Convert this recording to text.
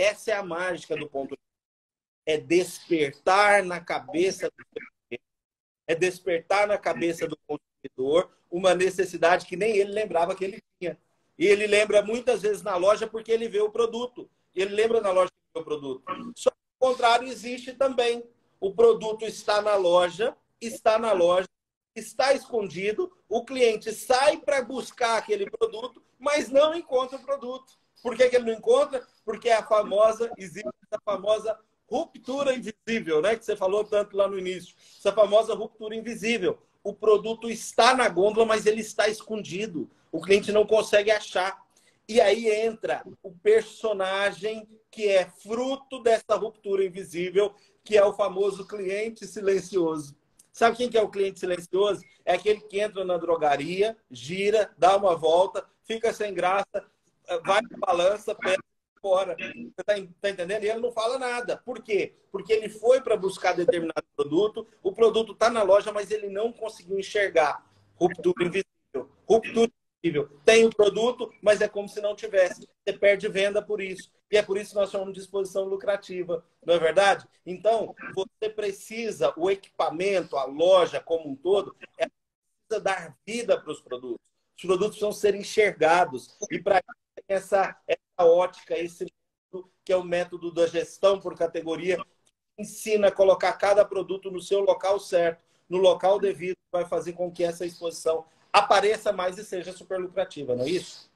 Essa é a mágica do ponto. É despertar na cabeça do consumidor. É despertar na cabeça do consumidor uma necessidade que nem ele lembrava que ele tinha. E ele lembra muitas vezes na loja porque ele vê o produto. Ele lembra na loja que vê o produto. Só que o contrário existe também. O produto está na loja, está escondido. O cliente sai para buscar aquele produto, mas não encontra o produto. Por que ele não encontra? Porque existe a famosa ruptura invisível, né? Que você falou tanto lá no início. Essa famosa ruptura invisível. O produto está na gôndola, mas ele está escondido. O cliente não consegue achar. E aí entra o personagem que é fruto dessa ruptura invisível, que é o famoso cliente silencioso. Sabe quem que é o cliente silencioso? É aquele que entra na drogaria, gira, dá uma volta, fica sem graça, vai na balança, pega fora. Você está entendendo? E ele não fala nada. Por quê? Porque ele foi para buscar determinado produto, o produto está na loja, mas ele não conseguiu enxergar. Ruptura invisível. Ruptura invisível. Tem o produto, mas é como se não tivesse. Você perde venda por isso. E é por isso que nós chamamos de exposição lucrativa. Não é verdade? Então, você precisa, o equipamento, a loja como um todo, ela precisa dar vida para os produtos. Os produtos precisam ser enxergados. E para isso tem essa ótica, esse método, que é o método da gestão por categoria, que ensina a colocar cada produto no seu local certo, no local devido, que vai fazer com que essa exposição apareça mais e seja super lucrativa, não é isso?